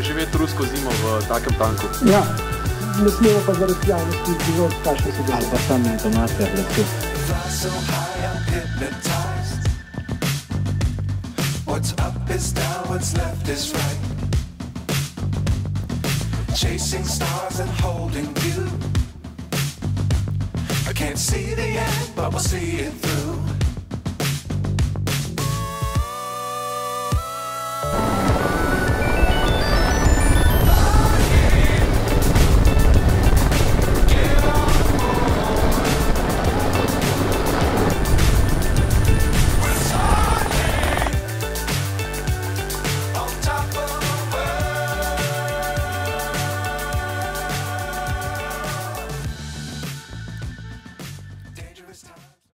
preživeti rusko zimo v takem tanku. Ja, ne smemo pa zaradi javnosti izgledati, kakšne so dali. Pa sami intonacija gledati. What's up is down, what's left is right. Chasing stars and holding you. I can't see the end, but we'll see it through.